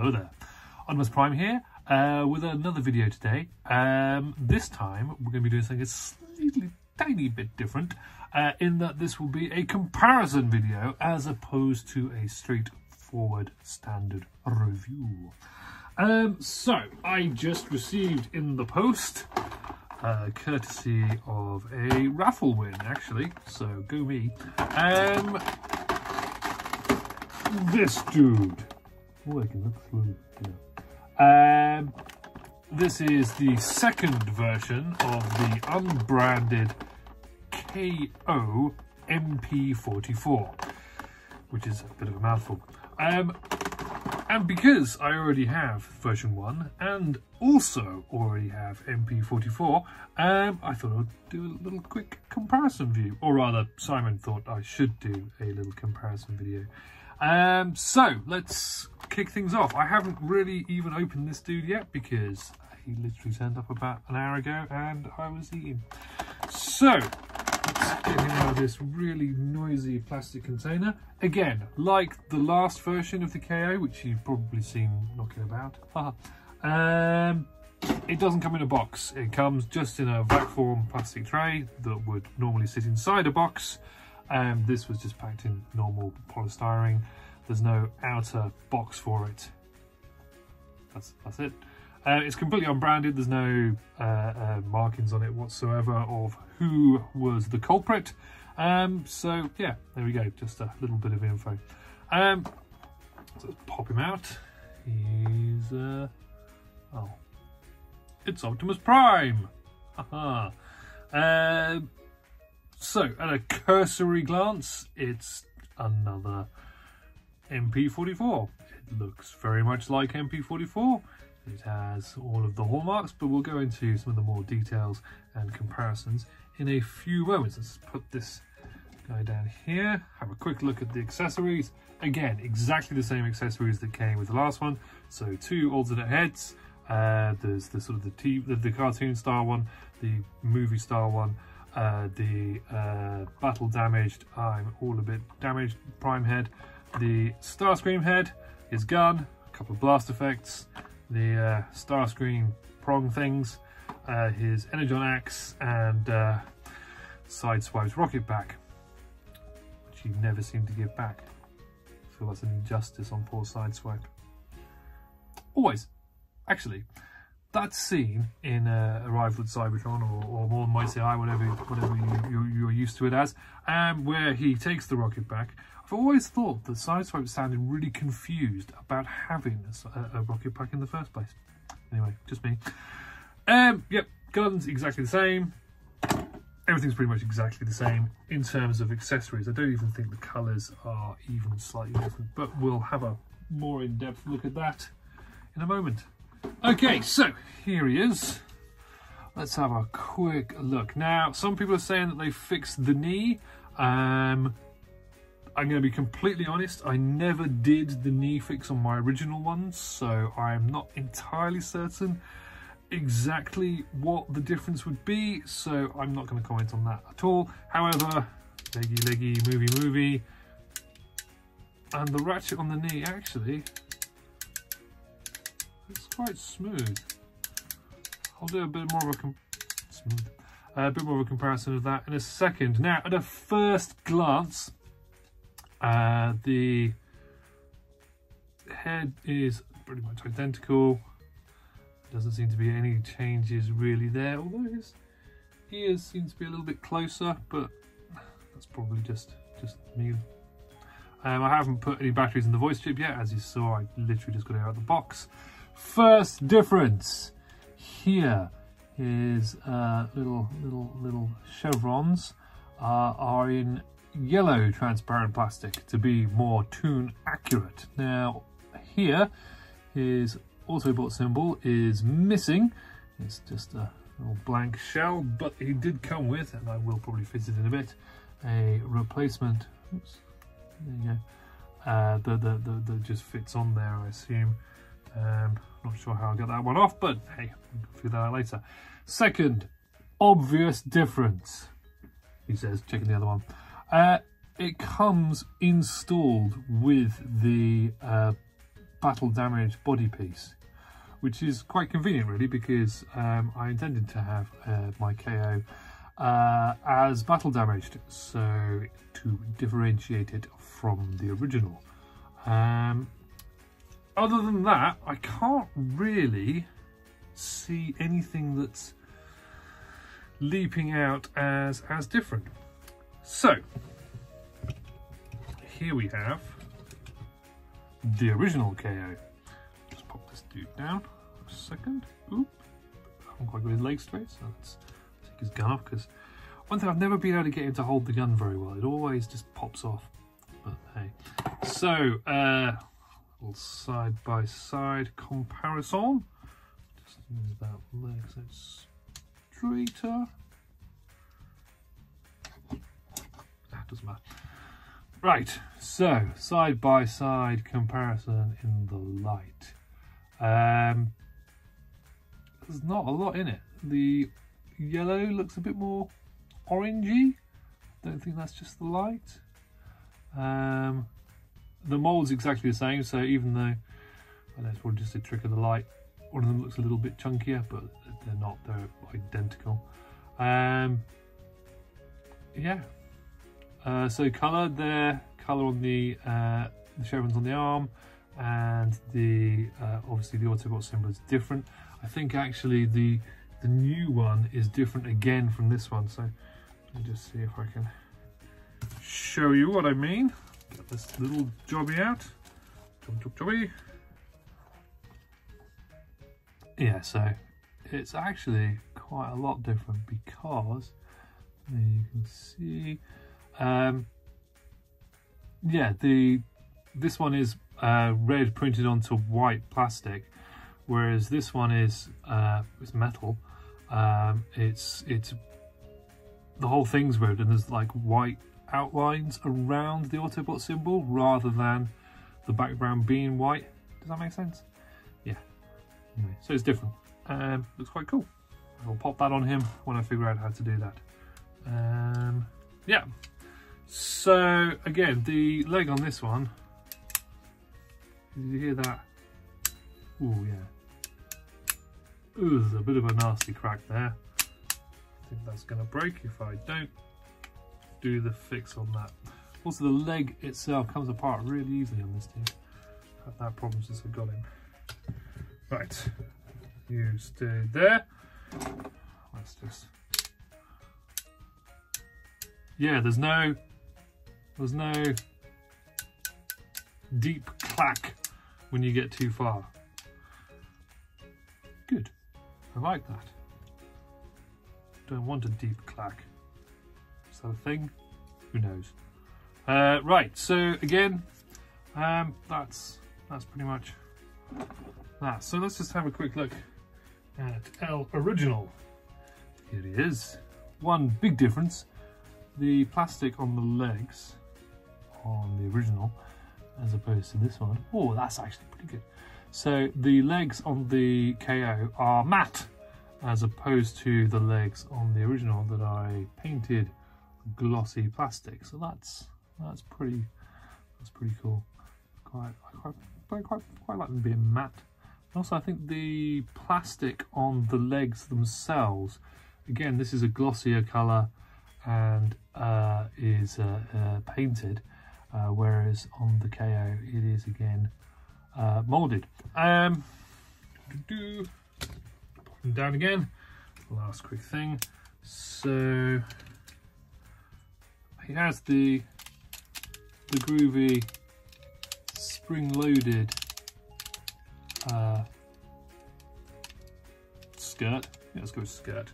Hello there, Optimus Prime here with another video today. This time we're going to be doing something a slightly tiny bit different in that this will be a comparison video as opposed to a straightforward standard review. So I just received in the post courtesy of a raffle win, actually, so go me, this dude. Oh, I can look through. Yeah. This is the second version of the unbranded KO mp44, which is a bit of a mouthful. And because I already have version 1 and also already have mp44, I thought I would do a little quick comparison view, or rather Simon thought I should do a little comparison video. So let's kick things off. I haven't really even opened this dude yet because he literally turned up about an hour ago and I was eating. So let's get him out of this really noisy plastic container. Again, like the last version of the KO, which you've probably seen knocking about, it doesn't come in a box. It comes just in a vac form plastic tray that would normally sit inside a box. This was just packed in normal polystyrene. There's no outer box for it. That's it. It's completely unbranded. There's no markings on it whatsoever of who was the culprit. So yeah, there we go. Just a little bit of info. So let's pop him out. He's oh, it's Optimus Prime. Haha. So, at a cursory glance, it's another MP44. It looks very much like MP44. It has all of the hallmarks, but we'll go into some of the more details and comparisons in a few moments. Let's put this guy down here, have a quick look at the accessories. Again, exactly the same accessories that came with the last one. So, two alternate heads. There's the sort of the cartoon style one, the movie style one. The battle damaged, I'm all a bit damaged Prime head, the Starscream head, his gun, a couple of blast effects, the Starscream prong things, his Energon axe, and Sideswipe's rocket back, which you never seem to give back. I feel that's an injustice on poor Sideswipe. Always, actually. That scene in Arrival at Cybertron, or more than Might Say I, whatever you're used to it as, where he takes the rocket back, I've always thought that Sideswipe sounded really confused about having a rocket pack in the first place. Anyway, just me. Yep, guns exactly the same. Everything's pretty much exactly the same in terms of accessories. I don't even think the colours are even slightly different, but we'll have a more in-depth look at that in a moment. Okay, so here he is. Let's have a quick look. Now, some people are saying that they fixed the knee. I'm going to be completely honest, I never did the knee fix on my original ones, so I'm not entirely certain exactly what the difference would be, so I'm not going to comment on that at all. However, leggy, leggy, movie, movie. And the ratchet on the knee, actually, it's quite smooth. I'll do a bit more of a comparison of that in a second. Now, at a first glance, the head is pretty much identical. Doesn't seem to be any changes really there. Although his ears seem to be a little bit closer, but that's probably just me. I haven't put any batteries in the voice chip yet. As you saw, I literally just got it out of the box. First difference here is little chevrons are in yellow transparent plastic to be more tune accurate. Now here his Autobot symbol is missing. It's just a little blank shell, but he did come with, and I will probably fit it in a bit, a replacement. Oops, there you go. That just fits on there, I assume. Not sure how I got that one off, but hey, we'll figure that out later. Second obvious difference, he says, checking the other one. It comes installed with the battle damage body piece, which is quite convenient really, because I intended to have my KO as battle damaged, so to differentiate it from the original. Other than that, I can't really see anything that's leaping out as different. So here we have the original KO. Just pop this dude down for a second. Oop, I haven't quite got his leg straight, so let's take his gun off, because one thing, I've never been able to get him to hold the gun very well. It always just pops off, but hey. So little side by side comparison. Just move that leg so it's straighter. That doesn't matter. Right, so side by side comparison in the light. There's not a lot in it. The yellow looks a bit more orangey. I don't think that's just the light. The mold's exactly the same, so even though I know it's probably just a trick of the light, one of them looks a little bit chunkier, but they're not, they're identical. Yeah. So colour there, colour on the Chevron's on the arm, and the obviously the Autobot symbol is different. I think actually the new one is different again from this one, so let me just see if I can show you what I mean. Get this little jobby out. Jobby. Yeah, so it's actually quite a lot different, because there you can see. Yeah, this one is red printed onto white plastic, whereas this one is metal. It's the whole thing's red, and there's like white outlines around the Autobot symbol rather than the background being white. Does that make sense? Yeah. Anyway, so it's different. Looks quite cool. I'll pop that on him when I figure out how to do that. Yeah. So again, the leg on this one, did you hear that? Oh yeah. Ooh, there's a bit of a nasty crack there. I think that's gonna break if I don't do the fix on that. Also, the leg itself comes apart really easily on this thing. I've had that problem since I got him. Right, you stay there. Let's just, yeah, there's no deep clack when you get too far. Good, I like that. Don't want a deep clack. Sort of thing, who knows. Right, so again, that's pretty much that. So let's just have a quick look at El Original. Here he is. One big difference, the plastic on the legs on the original as opposed to this one. Oh, that's actually pretty good. So the legs on the KO are matte as opposed to the legs on the original that I painted glossy plastic, so that's pretty cool. I quite like them being matte. And also, I think the plastic on the legs themselves, again, this is a glossier color and is painted, whereas on the KO it is again molded. Pop them down again. Last quick thing. So it has the groovy spring-loaded skirt. Yeah, let's go with skirt.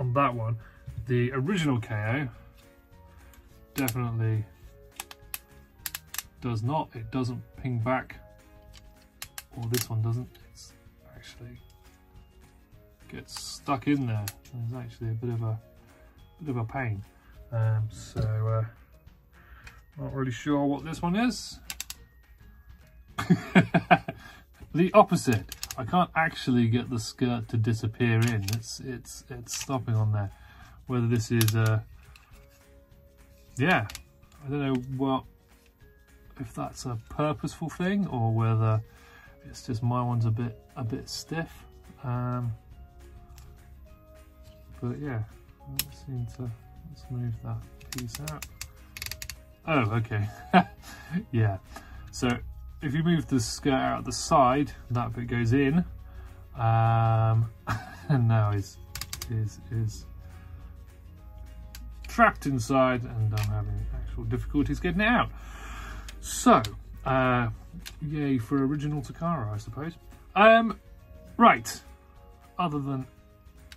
On that one, the original KO definitely does not. It doesn't ping back, or this one doesn't. It's actually gets stuck in there. There's actually a bit of a pain. Not really sure what this one is. The opposite. I can't actually get the skirt to disappear in. It's stopping on there. Whether this is yeah, I don't know what if that's a purposeful thing or whether it's just my one's a bit stiff. But yeah, let's move that piece out. Oh, okay. Yeah, so if you move the skirt out the side, that bit goes in, and now is trapped inside, and I'm having actual difficulties getting it out. So yay for original Takara, I suppose. Right, other than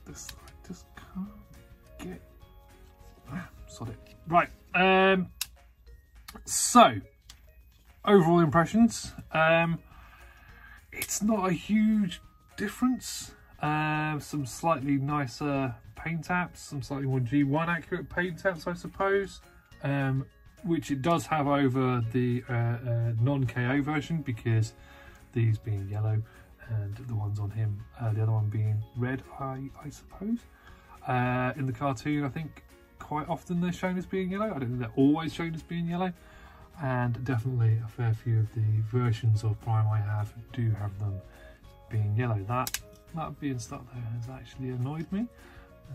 this, I just can't get sod it. Right, so overall impressions, it's not a huge difference. Some slightly nicer paint taps, some slightly more G1 accurate paint taps, I suppose, which it does have over the non-KO version, because these being yellow and the ones on him, the other one being red, I suppose. In the cartoon, I think quite often they're shown as being yellow. I don't think they're always shown as being yellow, and definitely a fair few of the versions of Prime I have do have them being yellow. That being stuck there has actually annoyed me.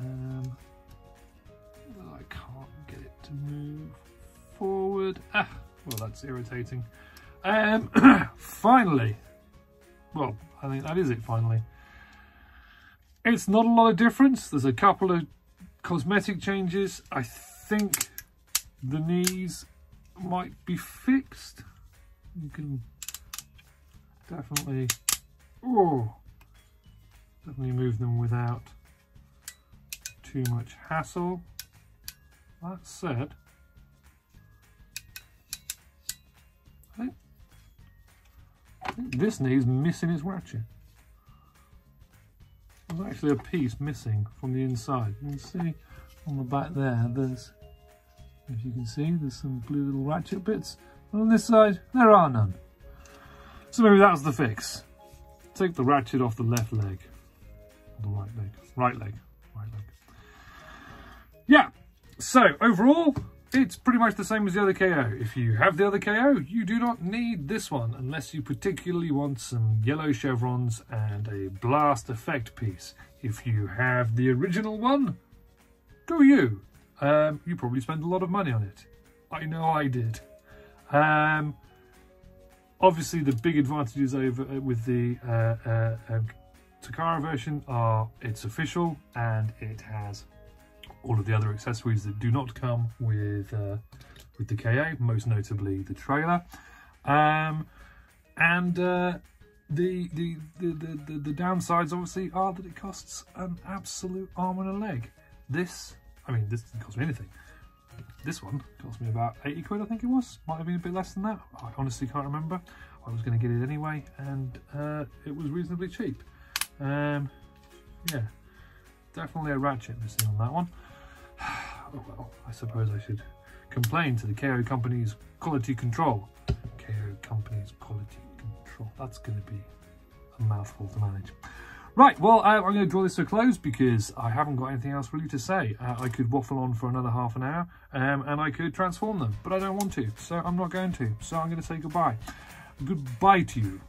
I can't get it to move forward. Ah, well, that's irritating. Finally, well, I think that is it, finally. It's not a lot of difference. There's a couple of cosmetic changes. I think the knees might be fixed. You can definitely... oh, definitely move them without too much hassle. That said, I think this knee's missing his ratchet. There's actually a piece missing from the inside. You can see on the back there, there's, if you can see, there's some blue little ratchet bits. And on this side, there are none. So maybe that's the fix. Take the ratchet off the left leg. The right leg. Yeah, so overall it's pretty much the same as the other KO. If you have the other KO, you do not need this one, unless you particularly want some yellow chevrons and a blast effect piece. If you have the original one, do you? You probably spend a lot of money on it. I know I did. Obviously the big advantages over with the Takara version are it's official, and it has all of the other accessories that do not come with the KO, most notably the trailer, and the downsides obviously are that it costs an absolute arm and a leg. This, I mean, this didn't cost me anything. This one cost me about 80 quid, I think it was. Might have been a bit less than that. I honestly can't remember. I was going to get it anyway, and it was reasonably cheap. Yeah, definitely a ratchet missing on that one. Oh well, I suppose I should complain to the KO company's quality control. KO company's quality control. That's going to be a mouthful to manage. Right, well, I'm going to draw this to a close because I haven't got anything else really to say. I could waffle on for another half an hour, and I could transform them, but I don't want to, so I'm not going to. So I'm going to say goodbye. Goodbye to you.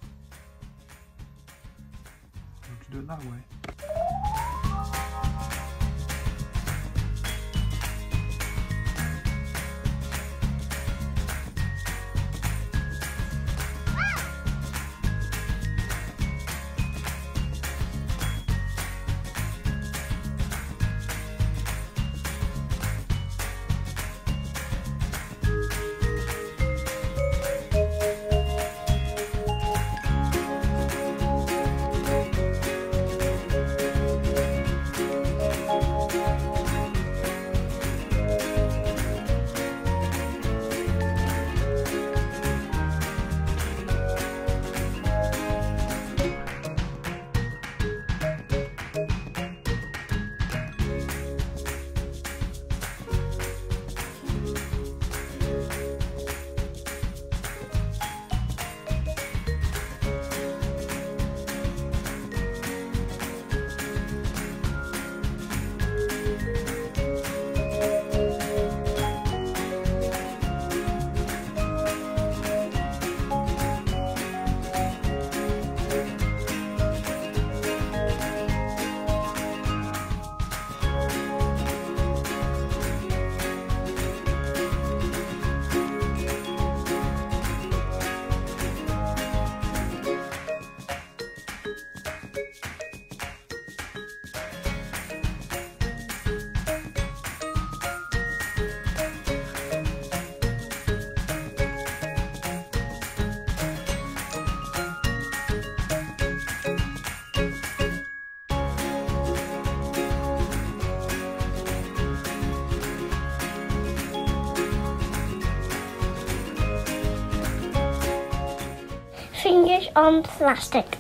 I have to do it that way. on plastic.